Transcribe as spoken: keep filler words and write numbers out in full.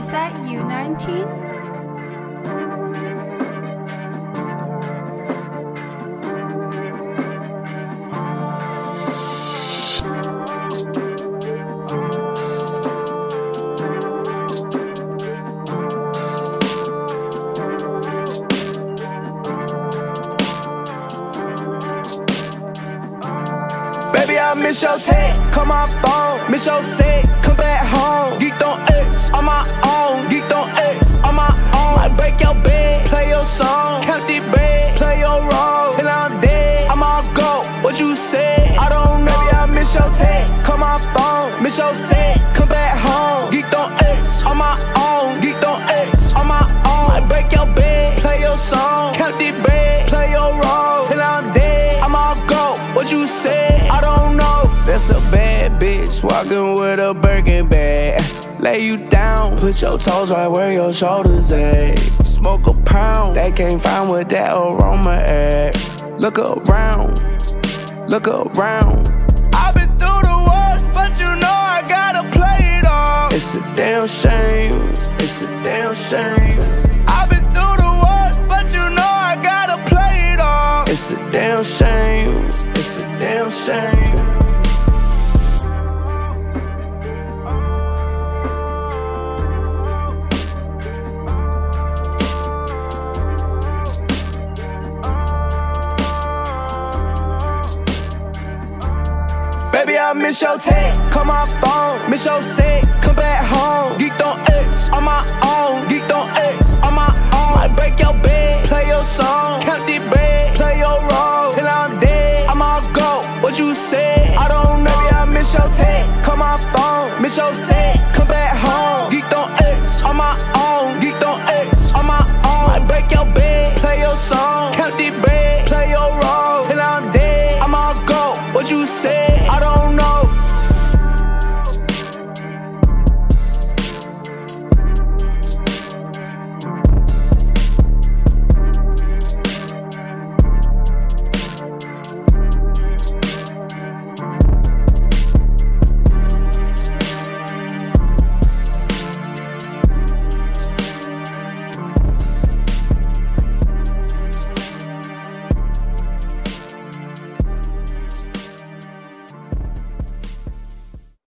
Is that you, nineteen? Baby, I miss your text, call my phone, miss your sex, come back home, geeked on X, on my own, geeked on X, on my own, might break your bed, play your song, count the bread, play your role, till I'm dead, I'm all go, what you said, I don't know. Baby, I miss your text, call my phone, miss your sex, come back home, geeked on X, on my own, geeked on X, on my own, might break your bed, play your song, count the bread, play your role, till I'm dead, I'm all go, what you said. That's a bad bitch walking with a Birkin bag. Lay you down, put your toes right where your shoulders at. Smoke a pound, they can't find what that aroma at. Look around, look around. I've been through the worst, but you know I gotta play it all. It's a damn shame, it's a damn shame. I've been through the worst, but you know I gotta play it all. It's a damn shame, it's a damn shame. Baby, I miss your text, call my phone, miss your sex, come back home, geeked on X, on my own, geeked on X, on my own, might break your bed, play your song, count the bread, play your role, till I'm dead, I'm all go, what you said, I don't know. Baby, I miss your text, call my phone, miss your sex, come back home, geeked on X, on my own, geeked on X, on my own, might break your bed, play your song, count the bread, play your role, till I'm dead, I'm all go, what you said.